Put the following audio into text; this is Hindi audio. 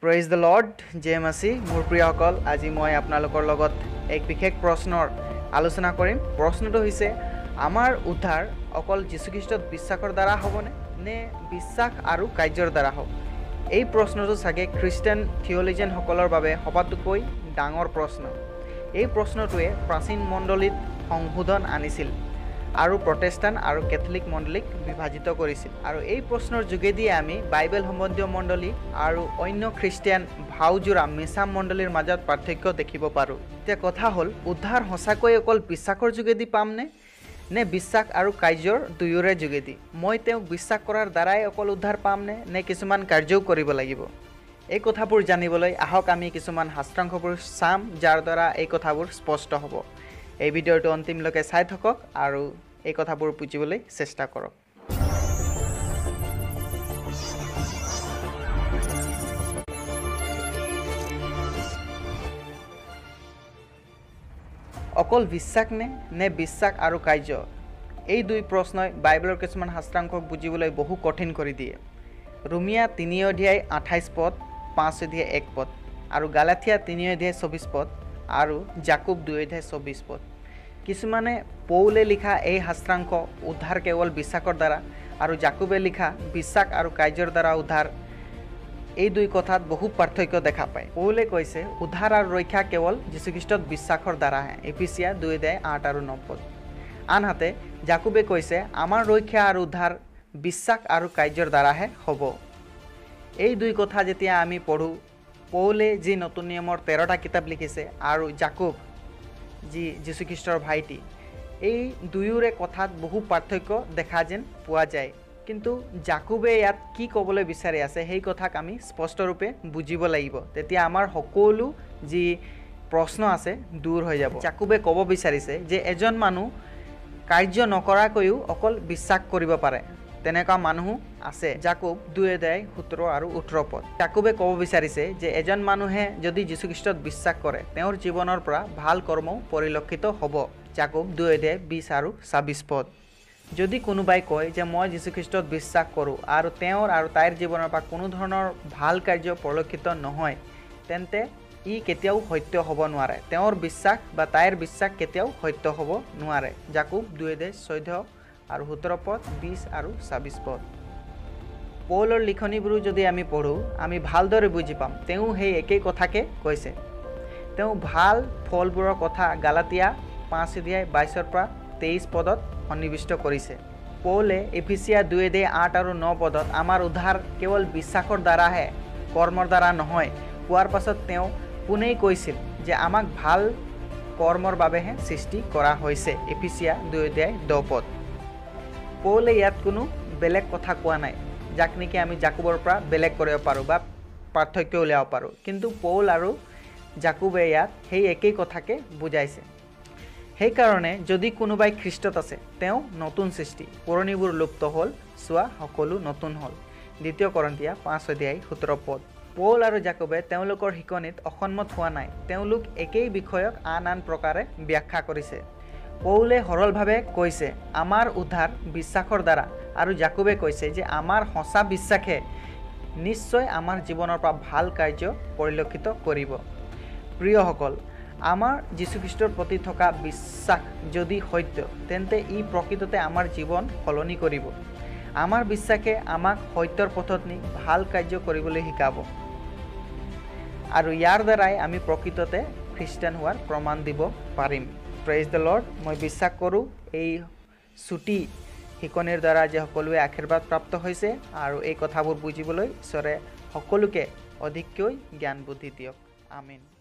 प्रेज द लर्ड जे मासी मोर प्रियसकल आजि मैं आपनालोकर लगत एक विशेष प्रश्नर आलोचना करिम। प्रश्नटो होइसे आमार उद्धार अकल जीशु ख्रीष्टत विश्वासर द्वारा हबने ने विश्वास आरु कार्यर द्वारा हब। एई प्रश्नटो सागे ख्रिस्टियान थियोलजियान हकलर बारे हबातुकै डांगर प्रश्न। एई प्रश्नटोए प्राचीन मण्डलीत संशोधन आनिसिल आरु प्रोटेस्टान्ट आरु कैथलिक मण्डलीक विभाजित करिसिल आरु एई प्रश्नर जुगेदिए आमी बाइबल सम्बन्धीय मण्डली आरु अन्य ख्रिस्टियान भावजुरा मिसाम मण्डलीर माजत पार्थक्य देखिब पारो। एटा कथा हल उद्धार हसाकय अकल विश्वासर जुगेदि पामने ने विश्वास आरु कार्यर दुयोरे जुगेदि मैं तेक विश्वास करार द्वाराय अकल उद्धार पामने ने किछुमान कार्यओ करिब लागिब। एई कथाबुर जानिबलै आहक आमी किछुमान शास्त्रांशबुर साम जार द्वारा एई कथाबुर स्पष्ट हब। एई भिडिओटो अन्तिमलके चाइ थकक आरु एई कथाबुर बुझिबोलै चेष्टा करक। अकल विश्वास ने विश्वास आरु कार्य एई दुई प्रश्नय बाइबलर किछुमान शास्त्रांशक बुझिबोलै बहु कठिन करि दिए। रोमिया 3:28, 5:1 आरु गालाथिया 3:24 आरु जाकूब 2:24 किसुमाने पौले लिखा ए शास्त्रांश उद्धार केवल विश्वासर द्वारा और जाकूबे लिखा विश्वास और कार्यर द्वारा उद्धार ये दुई कथात बहु पार्थक्य देखा पाए। पौले कैसे उद्धार और रक्षा केवल जीशुख्रीष्टत विश्वासर द्वारा है एफिसिया 2:8 और 9। आनहाते जाकूबे कैसे आमार रक्षा और उद्धार विश्वास और कार्यर द्वारा है हब। ये दुई कथा जेतिया आमी पढ़ू पौले जी नतुन नियमर 13 किताब लिखिसे और जाकूब जी जीशुख्रीष्टर भाईटी ये दुयोरे कथात बहु पार्थक्य देखा जेन पुआ जाए। किन्तु जाकूबे यात कि कबले विचारि आछे हेई कथाक आमी स्पष्ट रूपे बुझिब लागिब, तेतिया आमार हकोलो जी प्रश्न आछे दूर हो जाब। जाकूबे कब विचारिसे जे एजन मानुह कार्य नकराकैओ अकल विश्वास करिब पारे तेनेका मानुह आछे जाकूब 2:17 और 18। जाकूबे कब विचारिसे जे एजन मानुहे जदि जीशुख्रीष्टत विश्वास करे तेर जीवनर परा भाल कर्म परिलक्षित हब जाकूब 2:20 और 26। जदि कोनोबाई कय जे मैं जीशुख्रीष्टत विश्वास करूँ और तेर आरु ताइर जीवनर परा कोनो धৰণৰ भाल कार्य परिलक्षित নহয় तेन्ते इ केतियाओ सत्य हब नोवारे। तेर विश्वास बा ताइर विश्वास केतियाओ सत्य हब नोवारे जाकूब 2:14 और 17, 20 और 26। पौलर लिखनीबूर जदि आमी पढ़ूँ आमी भालदरे बुझी पाम तेउ हेई एकेई कथाके कैसे तेउ भाल फलबूर कथा गालातिया 5:22 और 23 सन्निविष्ट करिसे। पौले एफिसिया 2:8 और 9 आमार उद्धार केवल विश्वासर द्वारा है कर्मर द्वारा नहय कोवार पाছত तेउ पुनेई কৈছিল जे आमाक भाल कर्मर बाबेहे सृष्टि करा होइसे एफिसिया 2:10। पौले यात कोनो बेलेग कथा कोवा नाई जाक नेकि आमी जाकूबर परा बेलेग करिब पारो बा पार्थक्य उलियाब पारो, किन्तु पौल आरु जाकूबे यात हेई एकेई कथाके बुझाइसे। हेई कारणे जदि कोनोबाई ख्रीष्टत आछे तेओ नतुन सृष्टि पुरनिबुर लुप्त हल सुआ हकलु नतुन हल 2 कोरिन्थिया 5:17। पौल आरु जाकूबे तेओलोकर हिकनित असन्मत हुआ नाई तेओलोक एकेई विषयक आन प्रकारे व्याख्या करिसे। पौले सरल भावे कैसे आमार उद्धार विश्वासर द्वारा और जाकूबे कैसे जे आमार हसा विश्वासे निश्चय आमार जीवनर पर भल कार्य परिलक्षित करिब। प्रियसकल आमार जीशुख्रीष्टर प्रति थका विश्वास जदि सत्य तेन्ते इ प्रकृतते आमार जीवन सलनी करिब। आमार विश्वासे आमाक सत्यर पथत नी भल कार्य करिबोलै शिकाब और यार द्वाराय आमी प्रकृतते ख्रिस्टियान होवार प्रमाण दिब पारिम। Praise the lord. मैं विश्वास करूँ ये छुट्टी शिकनिर द्वारा जे सकुए आशीर्वाद प्राप्त होइसे और ये कथाबूर बुझिबोलै ईश्वरे सकुके अधिकक ज्ञान बुद्धि दियक। आमीन।